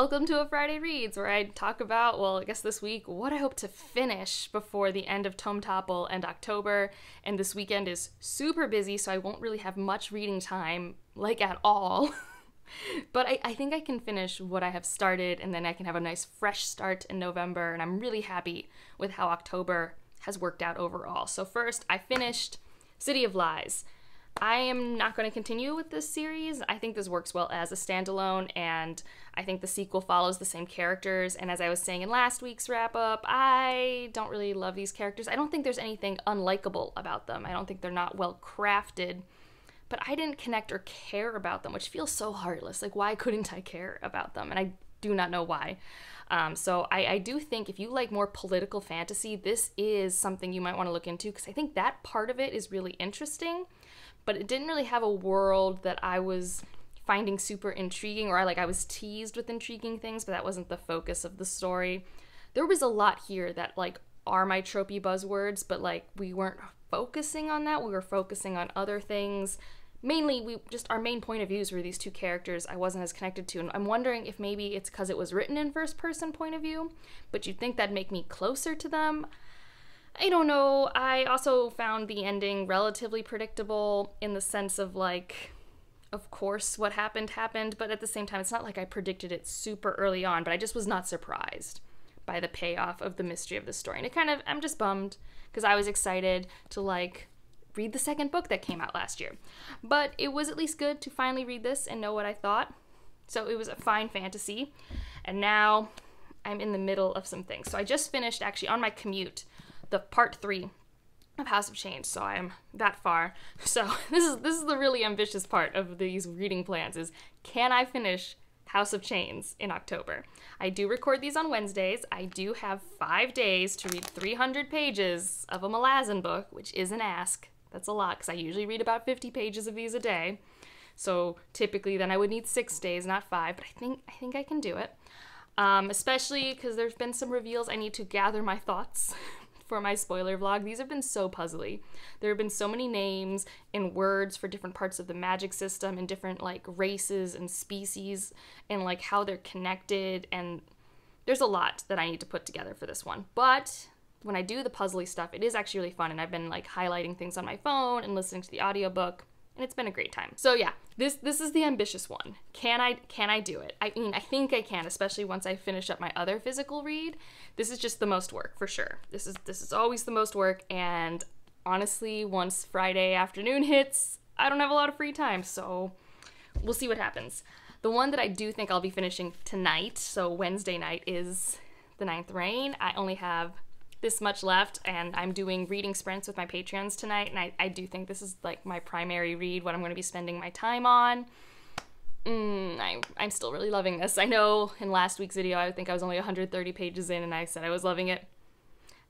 Welcome to A Friday Reads, where I talk about, well, I guess this week, what I hope to finish before the end of Tome Topple and October, and this weekend is super busy, so I won't really have much reading time, like at all. But I think I can finish what I have started, and then I can have a nice fresh start in November, and I'm really happy with how October has worked out overall. So first, I finished City of Lies. I am not going to continue with this series. I think this works well as a standalone, and I think the sequel follows the same characters, and as I was saying in last week's wrap-up, I don't really love these characters. I don't think there's anything unlikable about them. I don't think they're not well crafted, but I didn't connect or care about them, which feels so heartless. Like, why couldn't I care about them? And I do not know why. So I do think if you like more political fantasy, this is something you might want to look into, because I think that part of it is really interesting, but it didn't really have a world that I was finding super intriguing, or I was teased with intriguing things, but that wasn't the focus of the story. There was a lot here that are my tropey buzzwords, but we weren't focusing on that. We were focusing on other things. Mainly, our main point of views were these two characters I wasn't as connected to, and I'm wondering if maybe it's because it was written in first-person point of view, but you'd think that'd make me closer to them. I don't know. I also found the ending relatively predictable in the sense of, of course what happened happened, but at the same time, it's not like I predicted it super early on, but I just was not surprised by the payoff of the mystery of the story, and it kind of, I'm just bummed, because I was excited to, read the second book that came out last year. But it was at least good to finally read this and know what I thought. So it was a fine fantasy. And now I'm in the middle of some things. So I just finished, actually, on my commute, the part 3 of House of Chains. So I am that far. So this is the really ambitious part of these reading plans is, can I finish House of Chains in October? I do record these on Wednesdays. I do have 5 days to read 300 pages of a Malazan book, which is an ask. That's a lot, because I usually read about 50 pages of these a day. So typically then I would need 6 days, not 5, but I think I can do it. Especially because there's been some reveals. I need to gather my thoughts for my spoiler vlog. These have been so puzzly. There have been so many names and words for different parts of the magic system and different races and species and how they're connected, and there's a lot that I need to put together for this one. But when I do the puzzly stuff, it is actually really fun, and I've been highlighting things on my phone and listening to the audiobook, and it's been a great time. So yeah, this is the ambitious one. Can I do it? I mean, I think I can, especially once I finish up my other physical read. This is just the most work, for sure. This is always the most work, and honestly, once Friday afternoon hits, I don't have a lot of free time, so we'll see what happens. The one that I do think I'll be finishing tonight, so Wednesday night, is The Ninth Rain. I only have this much left, and I'm doing reading sprints with my Patreons tonight, and I do think this is my primary read, what I'm going to be spending my time on. I'm still really loving this. I know in last week's video I think I was only 130 pages in, and I said I was loving it.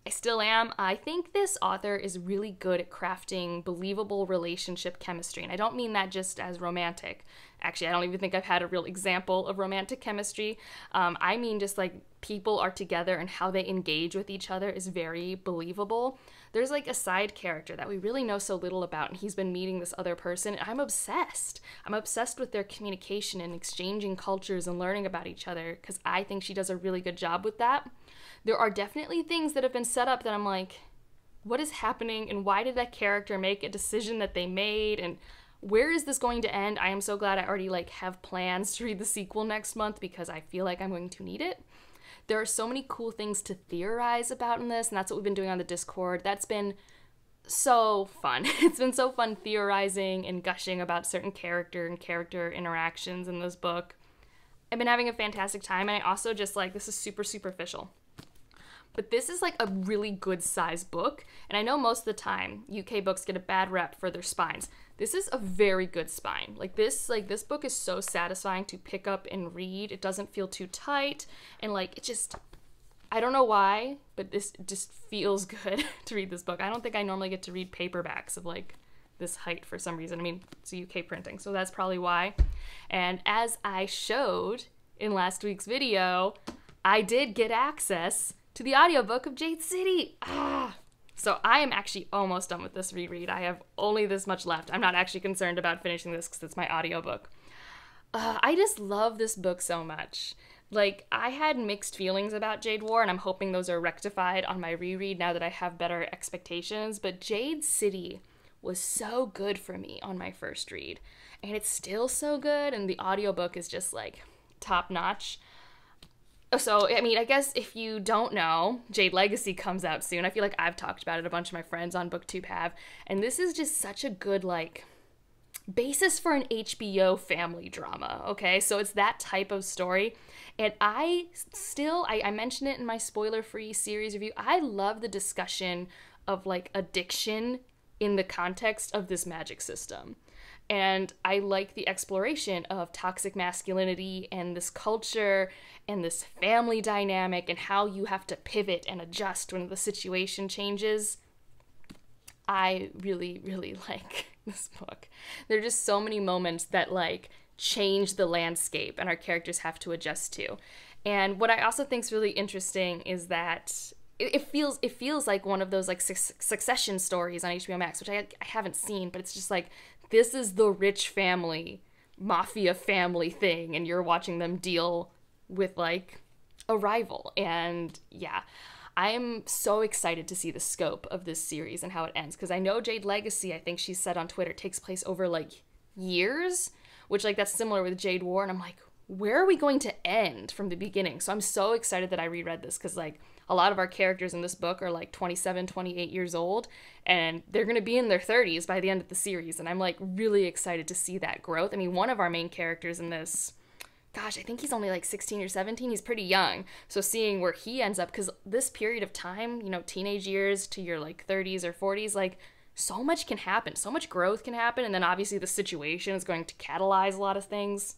I still am. I think this author is really good at crafting believable relationship chemistry, and I don't mean that just as romantic. Actually, I don't even think I've had a real example of romantic chemistry. I mean just people are together and how they engage with each other is very believable. There's a side character that we really know so little about, and he's been meeting this other person, and I'm obsessed. I'm obsessed with their communication and exchanging cultures and learning about each other, because I think she does a really good job with that. There are definitely things that have been set up that I'm what is happening, and why did that character make a decision that they made, and where is this going to end? I am so glad I already have plans to read the sequel next month, because I feel like I'm going to need it. There are so many cool things to theorize about in this, and that's what we've been doing on the Discord. That's been so fun. It's been so fun theorizing and gushing about certain character and character interactions in this book. I've been having a fantastic time, and I also just this is super superficial, but this is a really good size book, and I know most of the time UK books get a bad rep for their spines. This is a very good spine. This book is so satisfying to pick up and read. It doesn't feel too tight, and it just, I don't know why, but this just feels good to read this book. I don't think I normally get to read paperbacks of this height for some reason. I mean, it's UK printing, so that's probably why. And as I showed in last week's video, I did get access to the audiobook of Jade City. So I am actually almost done with this reread. I have only this much left. I'm not actually concerned about finishing this because it's my audiobook. I just love this book so much. Like, I had mixed feelings about Jade War, and I'm hoping those are rectified on my reread now that I have better expectations, but Jade City was so good for me on my first read, and it's still so good, and the audiobook is just, like, top-notch. So, I mean, I guess if you don't know, Jade Legacy comes out soon. I feel like I've talked about it, a bunch of my friends on BookTube have, and this is just such a good, like, basis for an HBO family drama, okay? So it's that type of story. And I still, I mentioned it in my spoiler-free series review, I love the discussion of, like, addiction in the context of this magic system. And I like the exploration of toxic masculinity and this culture and this family dynamic and how you have to pivot and adjust when the situation changes. I really, really like this book. There are just so many moments that, like, change the landscape and our characters have to adjust to. And what I also think is really interesting is that it feels like one of those, like, Succession stories on HBO Max, which I haven't seen, but it's just like, this is the rich family, mafia family thing, and you're watching them deal with, like, a rival. And yeah, I'm so excited to see the scope of this series and how it ends, because I know Jade Legacy, I think she said on Twitter, takes place over, like, years, which, like, that's similar with Jade War, and I'm like, where are we going to end from the beginning? So I'm so excited that I reread this, because, like, a lot of our characters in this book are, like, 27, 28 years old, and they're going to be in their 30s by the end of the series, and I'm, like, really excited to see that growth. I mean, one of our main characters in this, gosh, I think he's only like 16 or 17. He's pretty young. So seeing where he ends up, because this period of time, you know, teenage years to your, like, 30s or 40s, like, so much can happen. So much growth can happen. And then obviously the situation is going to catalyze a lot of things.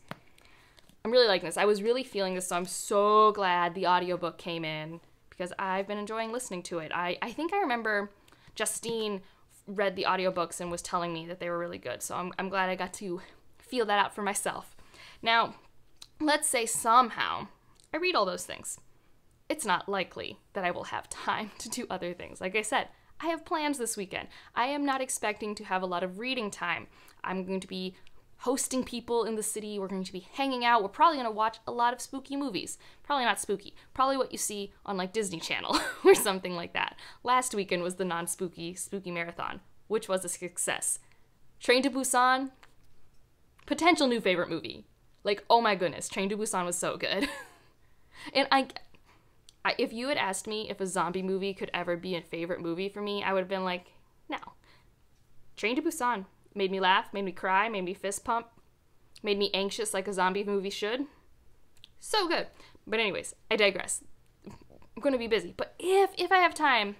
I'm really liking this. I was really feeling this, so I'm so glad the audiobook came in, because I've been enjoying listening to it. I think I remember Justine read the audiobooks and was telling me that they were really good. So I'm glad I got to feel that out for myself. Now, let's say somehow I read all those things. It's not likely that I will have time to do other things. Like I said, I have plans this weekend. I am not expecting to have a lot of reading time. I'm going to be hosting people in the city. We're going to be hanging out. We're probably going to watch a lot of spooky movies. Probably not spooky. Probably what you see on, like, Disney Channel or something like that. Last weekend was the non-spooky spooky marathon, which was a success. Train to Busan, potential new favorite movie. Like, oh my goodness, Train to Busan was so good. And I, if you had asked me if a zombie movie could ever be a favorite movie for me, I would have been like, no. Train to Busan made me laugh, made me cry, made me fist pump, made me anxious like a zombie movie should. So good. But anyways, I digress. I'm going to be busy. But if I have time,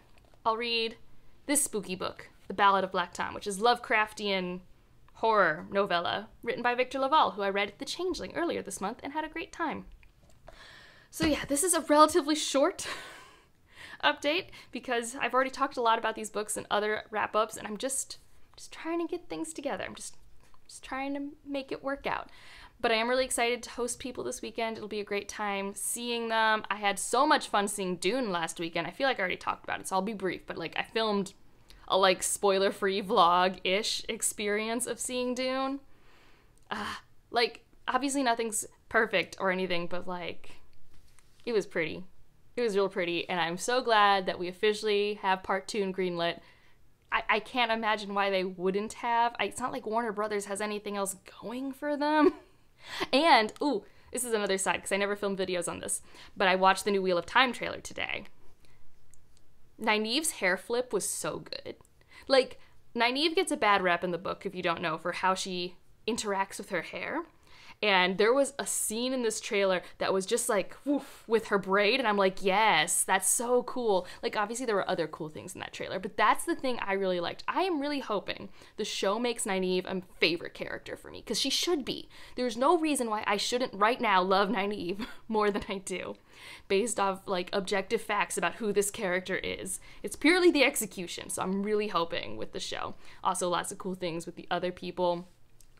I'll read this spooky book, The Ballad of Black Tom, which is Lovecraftian horror novella written by Victor LaValle, who I read The Changeling earlier this month and had a great time. So yeah, this is a relatively short update because I've already talked a lot about these books and other wrap-ups, and I'm just trying to get things together. I'm just trying to make it work out. But I am really excited to host people this weekend. It'll be a great time seeing them. I had so much fun seeing Dune last weekend. I feel like I already talked about it, so I'll be brief, but, like, I filmed a, like, spoiler-free vlog-ish experience of seeing Dune. Like, obviously nothing's perfect or anything, but, like, it was pretty. It was real pretty, and I'm so glad that we officially have Part 2 in greenlit. I can't imagine why they wouldn't have. It's not like Warner Brothers has anything else going for them. And, ooh, this is another side, because I never filmed videos on this, but I watched the new Wheel of Time trailer today. Nynaeve's hair flip was so good. Like, Nynaeve gets a bad rep in the book, if you don't know, for how she interacts with her hair. And there was a scene in this trailer that was just like, woof, with her braid. And I'm like, yes, that's so cool. Like, obviously there were other cool things in that trailer, but that's the thing I really liked. I am really hoping the show makes Nynaeve a favorite character for me, because she should be. There's no reason why I shouldn't right now love Nynaeve more than I do, based off, like, objective facts about who this character is. It's purely the execution, so I'm really hoping with the show. Also, lots of cool things with the other people.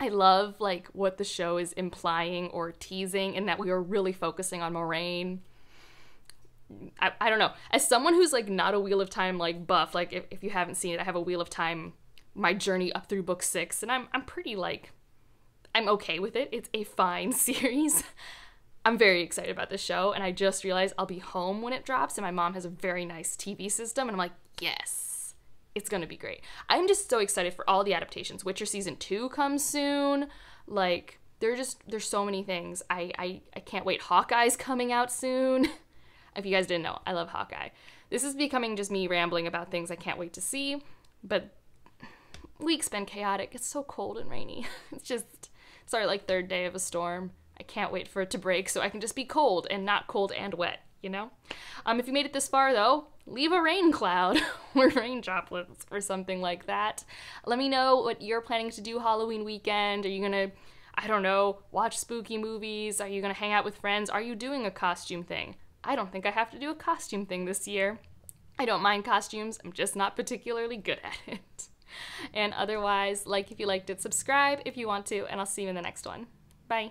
I love, like, what the show is implying or teasing, and that we are really focusing on Moraine. I don't know. As someone who's, like, not a Wheel of Time, like, buff, like, if you haven't seen it, I have a Wheel of Time, my journey up through book 6, and I'm pretty, like, I'm okay with it. It's a fine series. I'm very excited about this show, and I just realized I'll be home when it drops, and my mom has a very nice TV system, and I'm like, yes, it's gonna be great. I'm just so excited for all the adaptations. Witcher Season 2 comes soon. Like, there's so many things. I can't wait. Hawkeye's coming out soon. If you guys didn't know, I love Hawkeye. This is becoming just me rambling about things I can't wait to see, but week's been chaotic. It's so cold and rainy. It's just, sorry, like third day of a storm. I can't wait for it to break so I can just be cold and not cold and wet, you know? If you made it this far though, leave a rain cloud or rain droplets or something like that. Let me know what you're planning to do Halloween weekend. Are you gonna, I don't know, watch spooky movies? Are you gonna hang out with friends? Are you doing a costume thing? I don't think I have to do a costume thing this year. I don't mind costumes, I'm just not particularly good at it. And otherwise, like if you liked it, subscribe if you want to, and I'll see you in the next one. Bye.